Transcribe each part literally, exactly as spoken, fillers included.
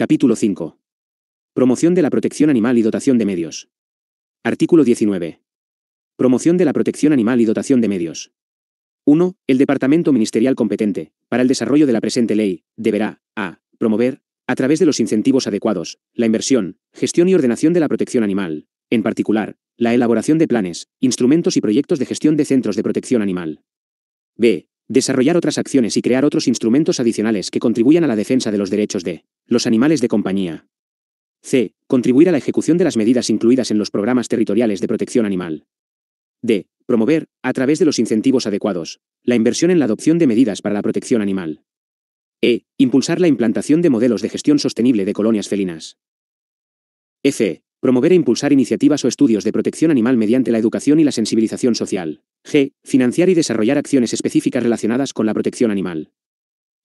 Capítulo cinco. Promoción de la protección animal y dotación de medios. Artículo diecinueve. Promoción de la protección animal y dotación de medios. uno. El Departamento Ministerial competente, para el desarrollo de la presente ley, deberá, a. Promover, a través de los incentivos adecuados, la inversión, gestión y ordenación de la protección animal, en particular, la elaboración de planes, instrumentos y proyectos de gestión de centros de protección animal. b. Desarrollar otras acciones y crear otros instrumentos adicionales que contribuyan a la defensa de los derechos de los animales de compañía. c. Contribuir a la ejecución de las medidas incluidas en los programas territoriales de protección animal. d. Promover, a través de los incentivos adecuados, la inversión en la adopción de medidas para la protección animal. e. Impulsar la implantación de modelos de gestión sostenible de colonias felinas. f. Promover e impulsar iniciativas o estudios de protección animal mediante la educación y la sensibilización social. g. Financiar y desarrollar acciones específicas relacionadas con la protección animal.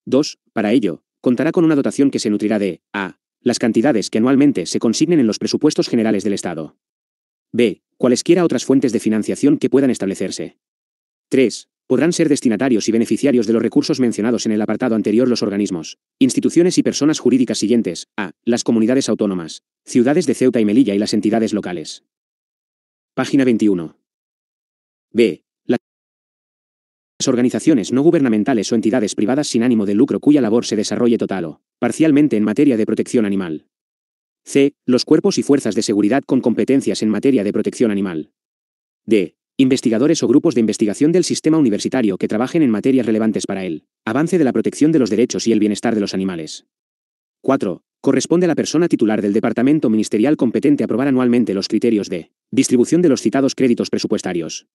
dos. Para ello, contará con una dotación que se nutrirá de a. las cantidades que anualmente se consignen en los presupuestos generales del Estado. b. Cualesquiera otras fuentes de financiación que puedan establecerse. tres. Podrán ser destinatarios y beneficiarios de los recursos mencionados en el apartado anterior los organismos, instituciones y personas jurídicas siguientes, a. las comunidades autónomas, ciudades de Ceuta y Melilla y las entidades locales. Página veintiuno. b. Las organizaciones no gubernamentales o entidades privadas sin ánimo de lucro cuya labor se desarrolle total o parcialmente en materia de protección animal. c. Los cuerpos y fuerzas de seguridad con competencias en materia de protección animal. d. Investigadores o grupos de investigación del sistema universitario que trabajen en materias relevantes para el avance de la protección de los derechos y el bienestar de los animales. cuatro. Corresponde a la persona titular del Departamento Ministerial competente aprobar anualmente los criterios de distribución de los citados créditos presupuestarios.